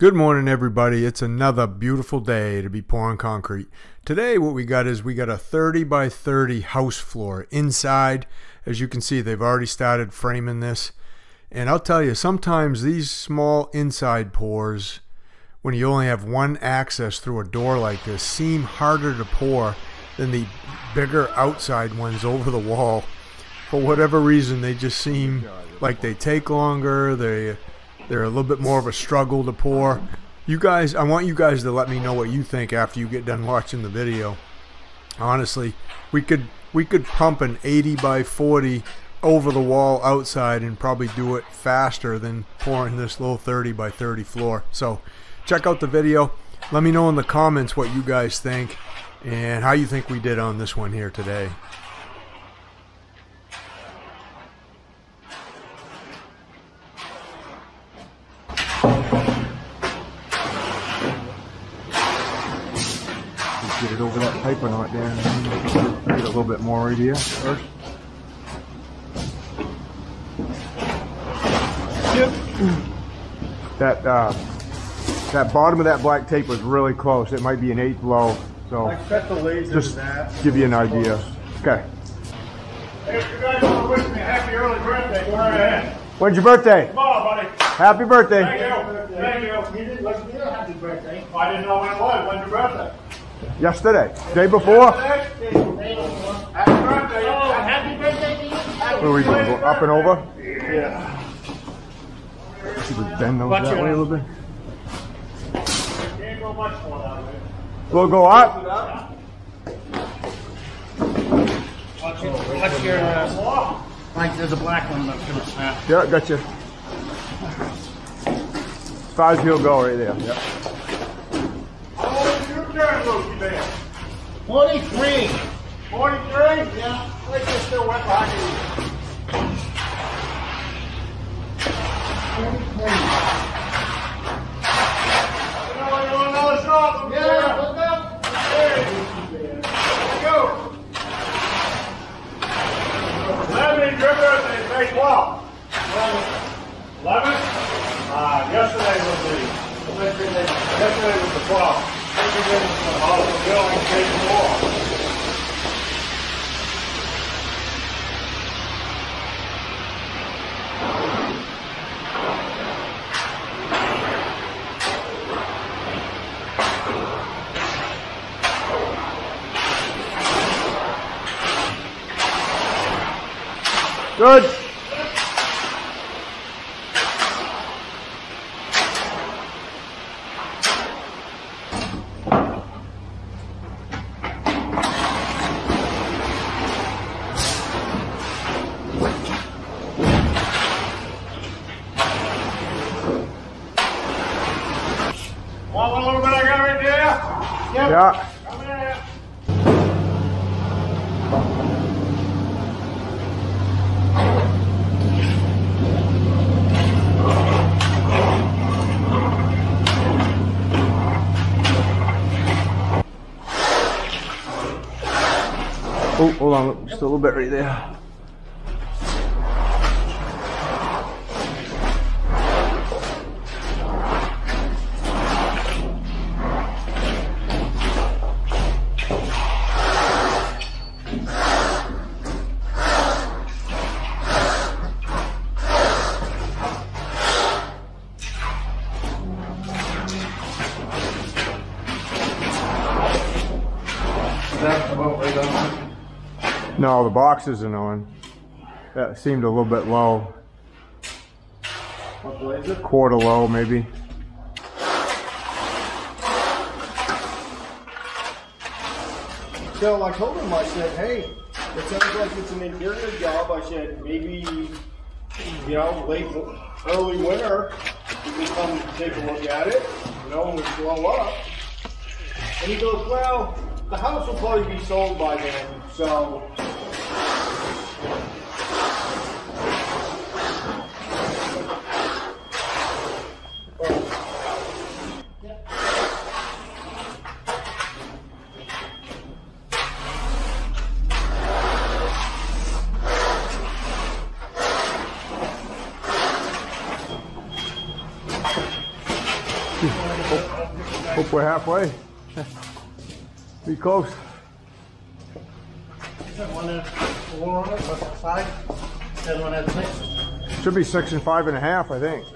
Good morning, everybody. It's another beautiful day to be pouring concrete. Today what we got is we got a 30 by 30 house floor inside. As you can see, they've already started framing this. And I'll tell you, sometimes these small inside pours, when you only have one access through a door like this, seem harder to pour than the bigger outside ones over the wall. For whatever reason, they just seem like they take longer. They're a little bit more of a struggle to pour. You guys, I want you guys to let me know what you think after you get done watching the video. Honestly, we could pump an 80 by 40 over the wall outside and probably do it faster than pouring this little 30 by 30 floor. So check out the video. Let me know in the comments what you guys think and how you think we did on this one here today. Get it over that pipe or not, Dan. Get a little bit more right here first. Yep. That bottom of that black tape was really close. It might be an 8th low. So I set the laser just to that. Give you an idea. Okay. Hey, if you guys want to wish me a happy early birthday, go right ahead. When's your birthday? Tomorrow, buddy. Happy birthday. Thank you. Thank you. You didn't wish me a happy birthday. I didn't know when it was. When's your birthday? Yesterday, day before. What are we going to go up and over? Yeah. Let's see if we bend those that way a little bit. We'll go up. Watch your like there's a black one that's gonna snap. Yeah, gotcha. As far as you'll go right there. Yep. 43! 43? Yeah, I think it's still wet behind you. 43. You want another shot? Yeah, look up. There you go. Lemon drippers and face wall. 11? Yesterday was the 12. Good. Want a little bit I got right there? Yep. Yeah. Come here. Oh, hold on. Just a little bit right there. No, the box isn't on. That seemed a little bit low. What is it? Quarter low, maybe. So I told him, I said, hey, it sounds like it's an interior job. I said, maybe, you know, late, early winter, you can come take a look at it, you know, and we blow up. And he goes, well, the house will probably be sold by then, so. Hope we're halfway. Be close. One at four on it, but five. The other one at six. Should be 6 and 5.5, I think.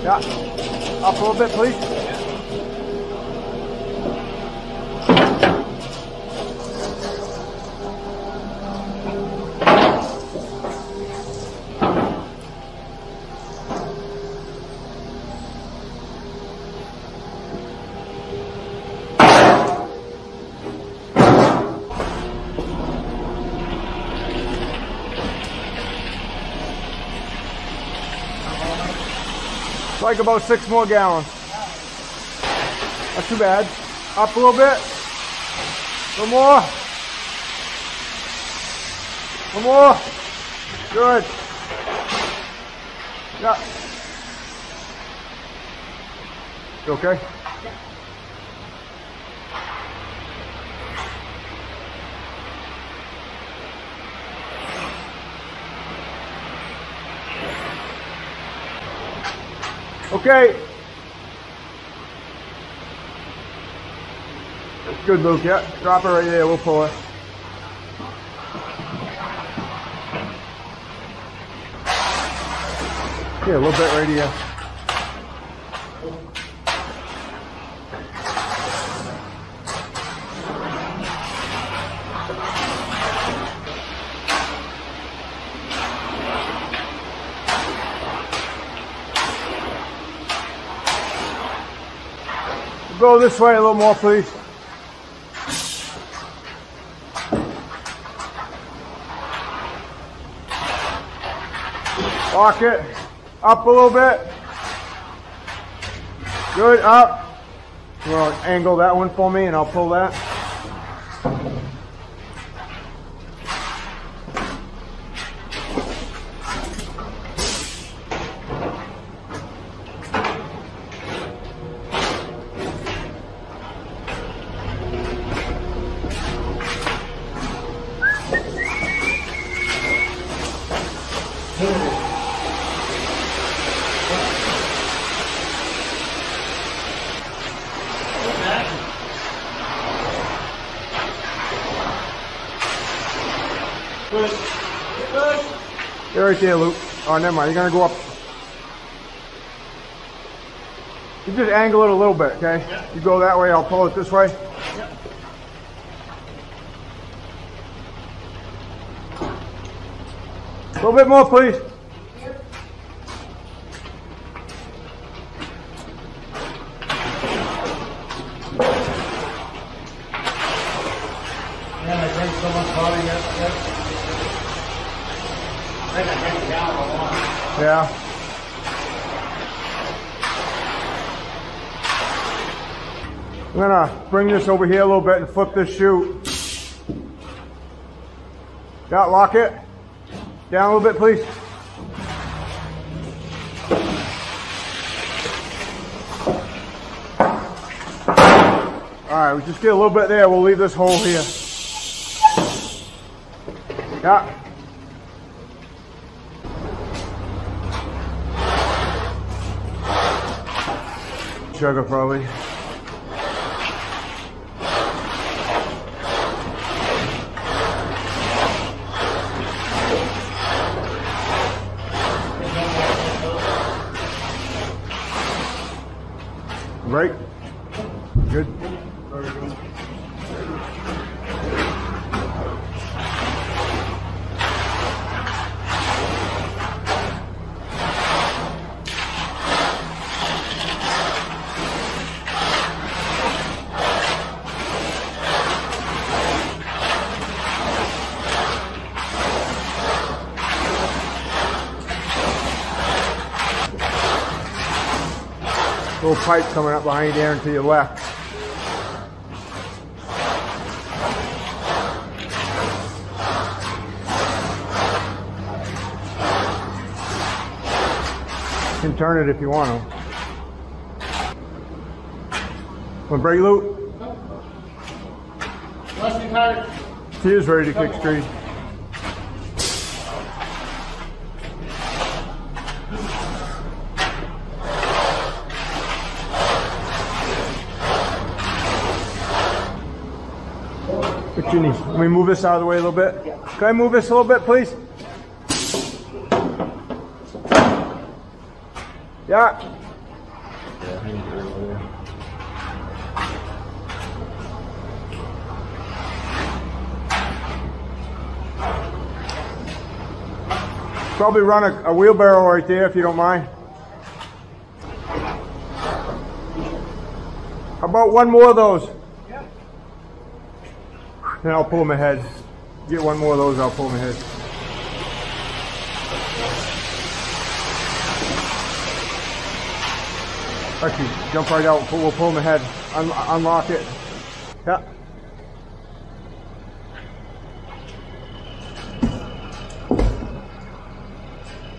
Yeah, up a little bit, please. Like about 6 more gallons. Not too bad. Up a little bit. One more. One more. Good. Yeah. You okay? Okay. Good, Luke. Yeah, drop it right there. We'll pull it. Yeah, a little bit right here. Go this way a little more, please. Lock it. Up a little bit. Good, up. Well, angle that one for me and I'll pull that. You're right there, Luke. Oh, never mind. You're gonna go up. You just angle it a little bit, okay? Yeah. You go that way. I'll pull it this way. Yeah. A little bit more, please. Yeah. I'm gonna bring this over here a little bit and flip this chute. Yeah, lock it. Down a little bit, please. Alright, we just get a little bit there, we'll leave this hole here. Yeah. Sugar, probably. Right. Good. Little pipe coming up behind Aaron to your left. turn it if you want to. Want to break loop? Rusty tired. She is ready to kick street. What you need? Let me move this out of the way a little bit. Can I move this a little bit, please? Yeah. Probably run a wheelbarrow right there if you don't mind. How about one more of those? Yeah. Then I'll pull them ahead. Get one more of those, I'll pull them ahead. Actually, jump right out, we'll pull them ahead. Unlock it. Yeah.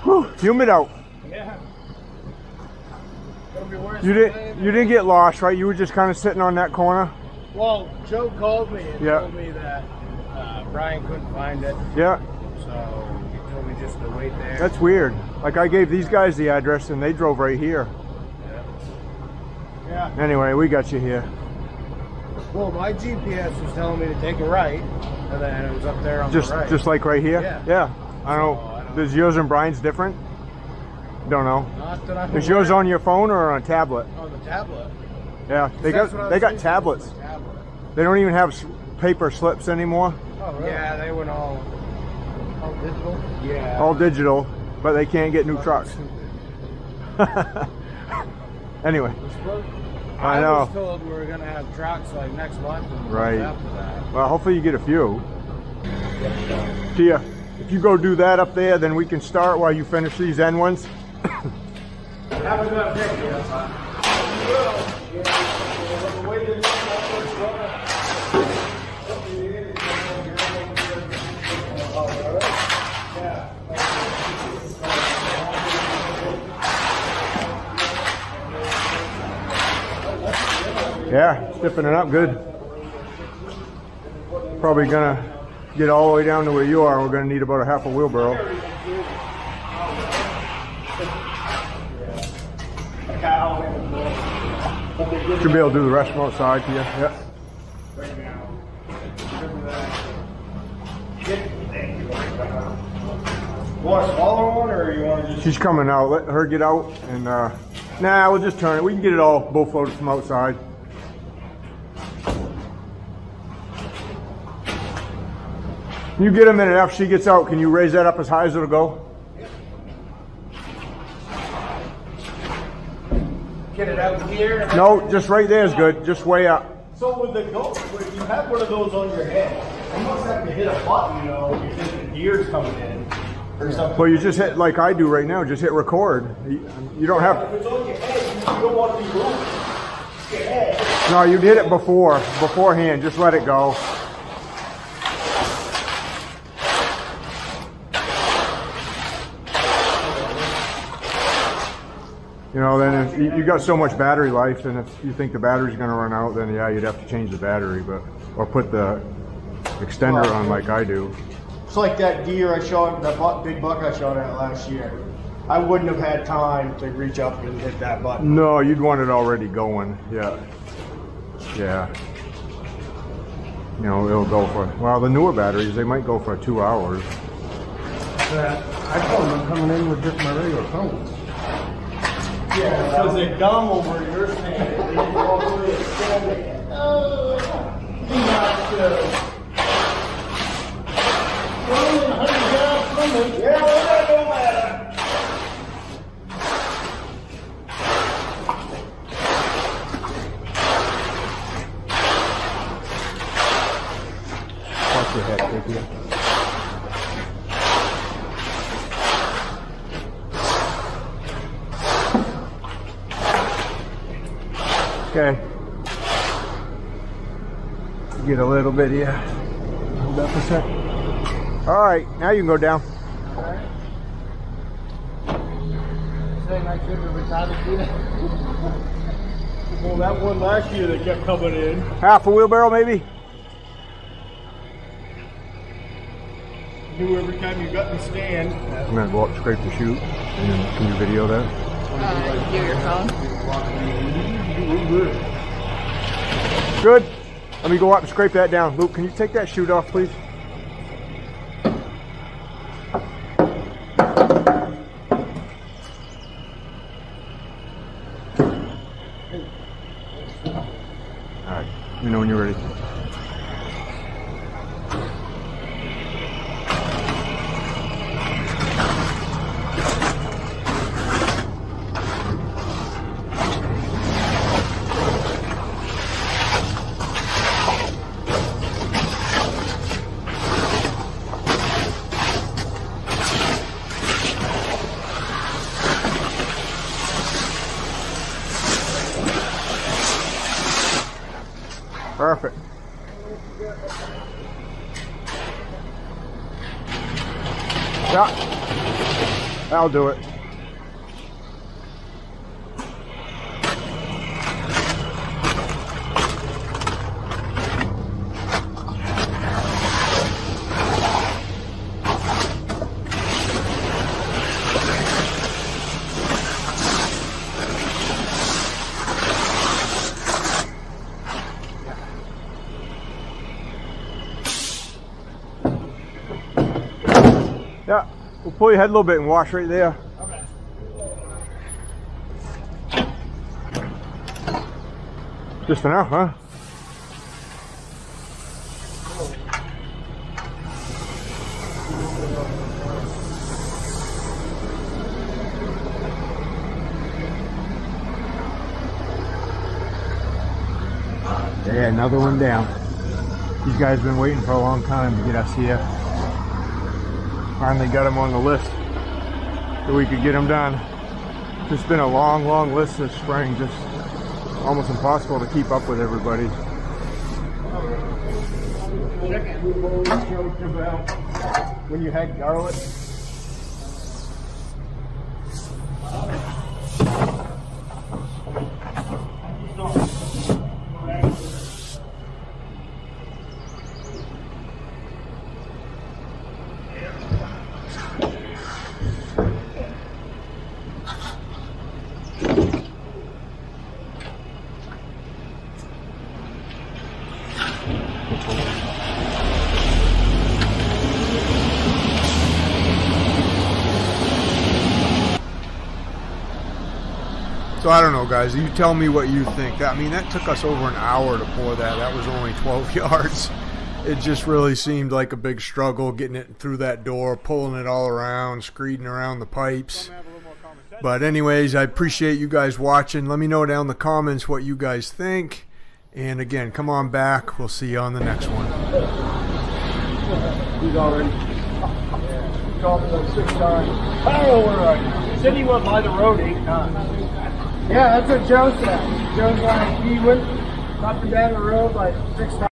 Whew, humid out. Yeah. It'll be worse you didn't get lost, right? You were just kind of sitting on that corner? Well, Joe called me and told me that Brian couldn't find it. Yeah. So he told me just to wait there. That's weird. Like, I gave these guys the address and they drove right here. Yeah. Anyway, we got you here. Well, my GPS was telling me to take a right, and then it was up there on the right. Just like right here? Yeah. Yeah. I don't know. Is yours and Brian's different? Don't know. Not that I know. Is yours on your phone or on a tablet? On the tablet. Yeah. They got tablets. They don't even have paper slips anymore. Oh, really? Yeah, they went all digital. Yeah. All digital, but they can't get new trucks. Anyway, I was told we were going to have trucks like next month and right after that. Well, hopefully you get a few. Tia, if you go do that up there, then we can start while you finish these end ones. Have a good day. Yeah, stiffening up good. Probably gonna get all the way down to where you are. We're gonna need about a half a wheelbarrow. Should be able to do the rest from outside to you. Yeah. Want a smaller one, or you want to just? She's coming out. Let her get out, and nah, we'll just turn it. We can get it all both loaded from outside. You get a minute after she gets out. Can you raise that up as high as it'll go? Get it out here? No, just right there is good. Just way up. So with the goat, if you have one of those on your head, you must have to hit a button, you know, if there's a deer's coming in or something. Well, you just hit, like I do right now, just hit record. You don't have to. If it's on your head, you don't want to be moving. No, you did it beforehand. Just let it go. You know, then if you got so much battery life, and if you think the battery's going to run out, then yeah, you'd have to change the battery, but or put the extender on like I do. It's like that deer I shot, that big buck I shot at last year. I wouldn't have had time to reach up and hit that button. No, you'd want it already going. Yeah, yeah. You know, it'll go for, well, the newer batteries, they might go for 2 hours. I told them coming in with just my regular phone. Yeah, because they gum over your hand. They walk away and stand there. Oh, you got to. Yeah, that don't matter. Watch your head, baby. Okay, get a little bit here, hold up a sec. All right, now you can go down. All right. thing I could have retired to do that. Well, that one last year that kept coming in. Half a wheelbarrow, maybe? Do every time you got the stand. I'm going to go up, scrape the chute, and then can you video that? Do your phone. Good. Let me go up and scrape that down. Luke, can you take that chute off, please? Alright, let me know when you're ready. Perfect. Yeah, that'll do it. Yeah, we'll pull your head a little bit and wash right there. Okay. Just for now, huh? Yeah, another one down. These guys have been waiting for a long time to get us here. Finally got them on the list so we could get them done. It's been a long, long list this spring. Just almost impossible to keep up with everybody. Check the bowl joked about when you had garlic. So I don't know, guys, you tell me what you think. I mean, that took us over an hour to pour that. That was only 12 yards. It just really seemed like a big struggle getting it through that door, pulling it all around, screeding around the pipes. But anyways, I appreciate you guys watching. Let me know down in the comments what you guys think. And again, come on back. We'll see you on the next one. He's already called it like 6 times. I don't know where I am. He said he went by the road 8 times. Yeah, that's what Joe said. Joe's like, he went up and down the road like 6 times.